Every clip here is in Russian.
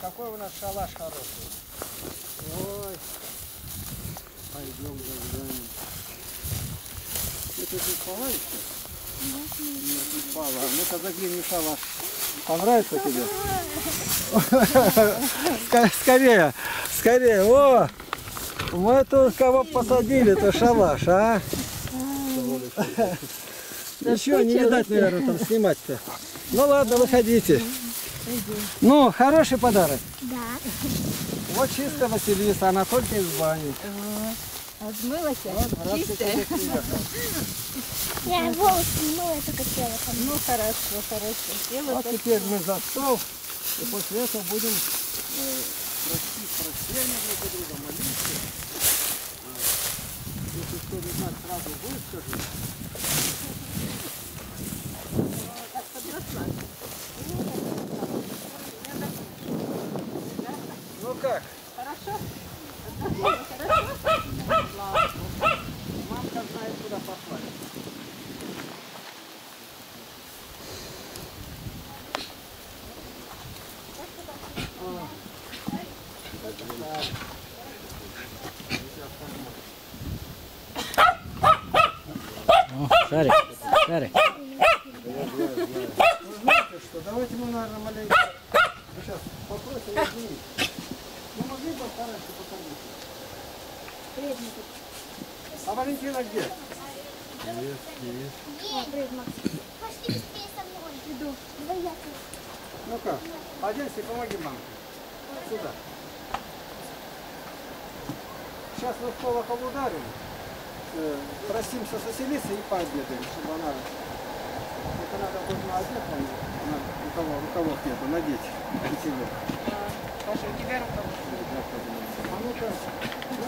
Какой у нас шалаш хороший. Ой. Пойдем за здание. Это же упала еще? Нет, упала. Ну-ка загляни в шалаш. Понравится тебе? Скорее, скорее. О! Мы тут кого посадили, то шалаш, а? Ничего, не видать, наверное, там снимать-то. Ну ладно, выходите. Ну, хороший подарок. Да. Вот чисто Василиса, она только из бани. Отмылась, вот, чистая. Я волосы не мыла, только тело. Ну хорошо, хорошо. Вот теперь мы за стол, и после этого будем просить прощения друг друга, молиться. Если кто не знает, сразу будет скажу. Так подросла. Ну как? Хорошо? Хорошо? Слава Богу. Мамка знает, куда пошла. Шарик, шарик. Вы знаете что, давайте мы, наверное, маленько... Сейчас, попросим извинить. Мы могли бы стараться покормить? А Валентина где? Есть. Пошли быстрее со мной. Иду. Ну-ка, оденься, помоги мамке. Сюда. Сейчас мы в колокол ударим. Просимся с Василисой и пообедаем, чтобы она... Это надо будет на обед, рукавов нету, надеть на себя. Паша, у тебя рукавов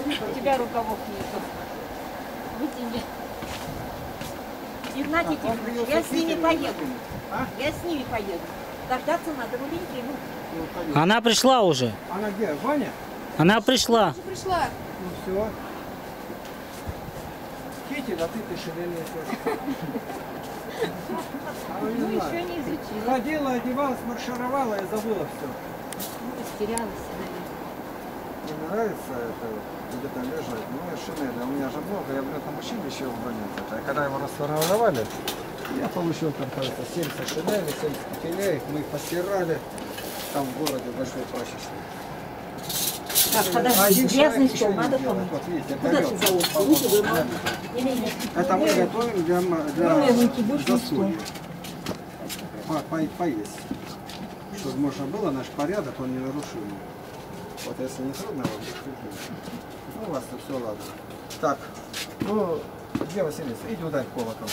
нету. У тебя рукавов нету. Вытяни. Игнатий Тихонович, я с ними поеду. Я с ними поеду. Дождаться надо, Валентину. Она пришла уже. Она где, Ваня? Она пришла. Пришла. Ну все. Кити, да ты шевелилась. Ну еще не изучила. Ходила, одевалась, маршировала и забыла все. Ну, потерялась, наверное. Мне нравится это, где-то лежать. Ну, я шинель, у меня же много, я в мужчине еще угонялся. А когда его расформировали, я получил там, кажется, 70 шинелей, 70 петелей. Мы их постирали там в городе большой прачечной. Так, подожди, грязный стол, надо помыть. Вот, видите, это мы готовим для засули. Поесть. Чтобы можно было, наш порядок, он не нарушил. Вот если не трудно, вам ну, у вас-то все ладно. Так, ну, где Василиса? Иди ударь колокол.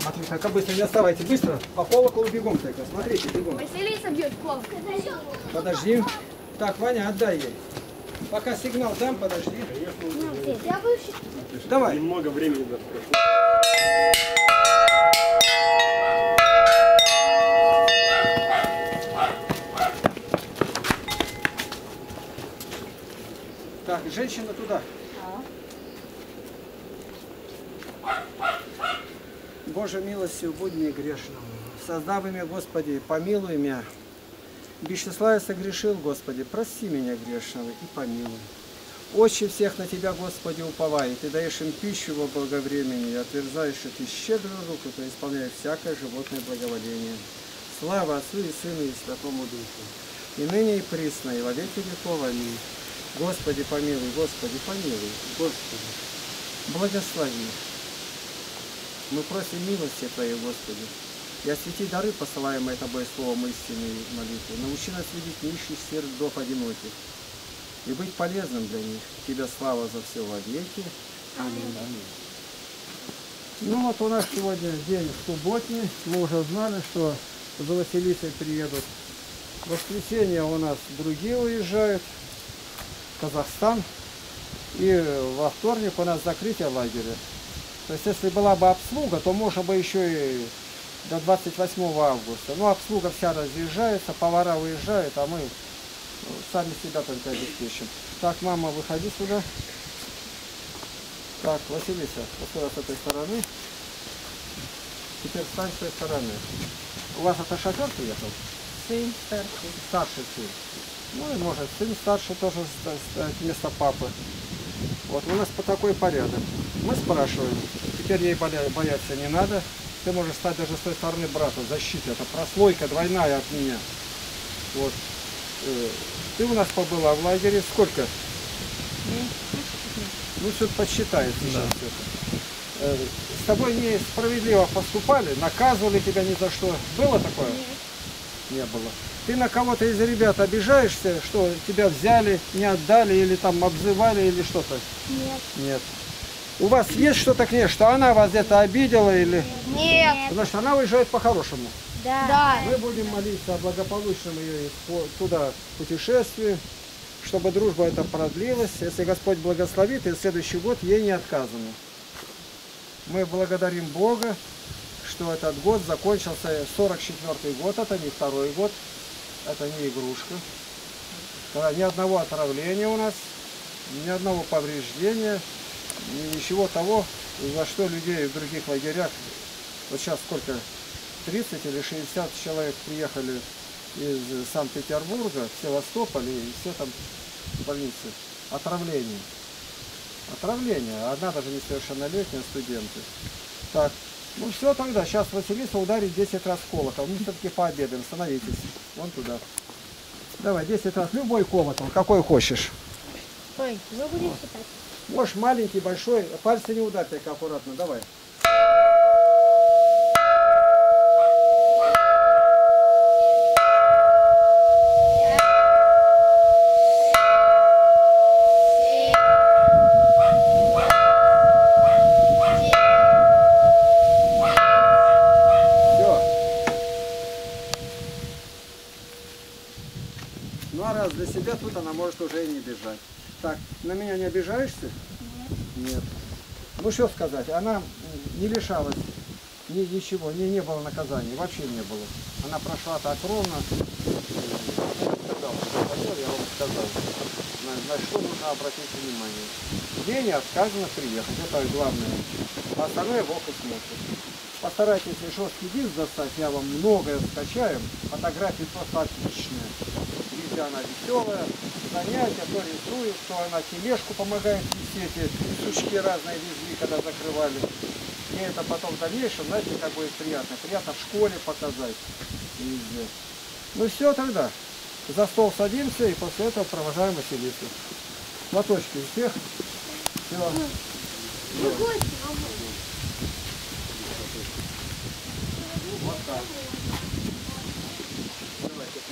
Смотрите, как быстро, не оставайте, быстро. По колоколу бегом только, смотрите, бегом. Василиса бьет колокол. Подожди. Так, Ваня, отдай ей. Пока сигнал дам, подожди. Давай. Немного времени прошло. Так, женщина туда. Боже, милостью будь мне грешным. Создави меня, Господи, помилуй меня. Бесчисла я согрешил, Господи, прости меня грешного и помилуй. Отче всех на Тебя, Господи, уповай, и Ты даешь им пищу во благовремени, и отверзаешь, что Ты щедрую руку, то исполняешь всякое животное благоволение. Слава Отцу и Сыну и Святому Духу, и ныне и присно, и во веки веков. Аминь. Господи, помилуй, Господи, помилуй, Господи, благослови. Мы просим милости Твоей, Господи. И освети дары, посылаемые Тобой словом истинной молитвы. Научи нас видеть нищих сердец дов одиноких и быть полезным для них. Тебе слава за все во веки. Аминь. Аминь. Ну вот у нас сегодня день субботний. Мы уже знали, что за Василисой приедут. В воскресенье у нас другие уезжают в Казахстан. И во вторник у нас закрытие лагеря. То есть если была бы обслуга, то можно бы еще и... до 28 августа. Ну, обслуга вся разъезжается, повара уезжают, а мы сами себя только обеспечим. Так, мама, выходи сюда. Так, Василиса, вот с этой стороны. Теперь встань с той стороны. У вас это шофер приехал? сын старший. Старший сын. Ну и может сын старший тоже вместо папы. Вот у нас по такой порядок. Мы спрашиваем, теперь ей бояться не надо. Ты можешь стать даже с той стороны брата, защиты. Это прослойка двойная от меня. Вот. Ты у нас побыла в лагере. Сколько? Ну, все подсчитает сейчас. Да. С тобой несправедливо поступали, наказывали тебя ни за что. Было такое? Нет. Не было. Ты на кого-то из ребят обижаешься, что тебя взяли, не отдали, или там обзывали, или что-то? Нет. Нет. У вас есть что-то к ней, что она вас где-то обидела или... Нет. Значит, она уезжает по-хорошему. Да. Да. Мы будем молиться о благополучном ее туда путешествии, чтобы дружба эта продлилась. Если Господь благословит, и в следующий год ей не отказано. Мы благодарим Бога, что этот год закончился, 44-й год, это не второй год, это не игрушка. Когда ни одного отравления у нас, ни одного повреждения, ничего того, за что людей в других лагерях, вот сейчас сколько, 30 или 60 человек приехали из Санкт-Петербурга, Севастополя, и все там в больнице. Отравление. Отравление. Одна даже несовершеннолетняя студентка. Так, ну все тогда. Сейчас Василиса ударит 10 раз колокол. Мы все-таки пообедаем. Становитесь. Вон туда. Давай, 10 раз. Любой колокол, какой хочешь. Ой, мы будем считать. Можешь маленький, большой. Пальцы не ударь только аккуратно. Давай. Для себя тут она может уже и не бежать. Так, на меня не обижаешься? Нет. Нет. Ну что сказать, она не лишалась ничего, не было наказаний, вообще не было. Она прошла так ровно. Я вам сказал, на что нужно обратить внимание. Ей не отказано приехать, это главное. А остальное Бог и смотрит. Постарайтесь жесткий диск достать, я вам многое скачаю. Фотографии просто отличные. Она веселая, занятия, то рисует, то она тележку помогает висеть, эти сучки разные везли, когда закрывали. И это потом в дальнейшем, знаете, как будет приятно. Приятно в школе показать. Везде. Ну все тогда. За стол садимся и после этого провожаем Василису. Платочки у всех. Все. Вот так. Давайте к нам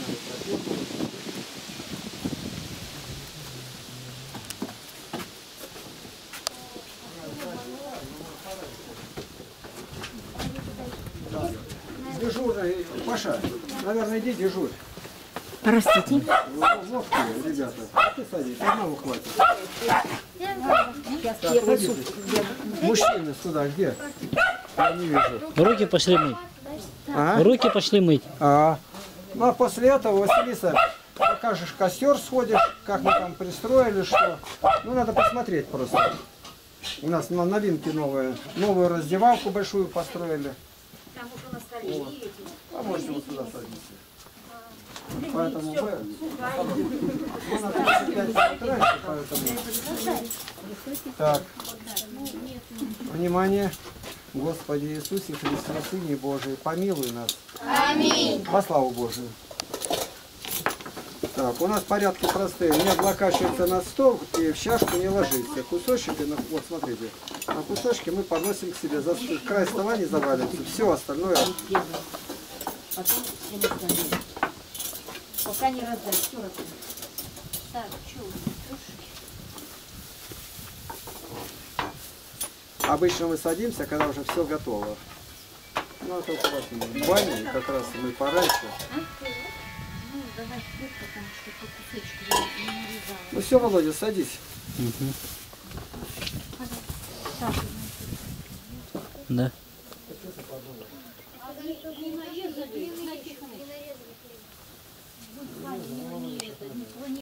пройдем. Паша, наверное, иди дежурь. Простите. Ловкие, ребята. Ты садись, одного хватит. Так, садитесь. Мужчины сюда, где? Я не вижу. Руки пошли мыть. А? Руки пошли мыть. А. Ну, а после этого, Василиса, покажешь костер, сходишь, как мы там пристроили, что... Ну, надо посмотреть просто. У нас новинки новые. Новую раздевалку большую построили. Там уже на столе вот. А можете вот сюда садиться. Поэтому мы... Так. Внимание. Господи Иисусе Христе, Сыне Божий, помилуй нас. Аминь. Во славу Божию. Так, у нас порядки простые. Не облокачивается на стол и в чашку не ложится. Кусочки, вот смотрите, на кусочки мы поносим к себе. За край стола не завалится. Все остальное. Пока не раздать, все раздать. Так, что у нас? Обычно мы садимся, когда уже все готово. Ну, а то в бане как раз мы пораньше. Ну все, Володя, садись. Угу. Да.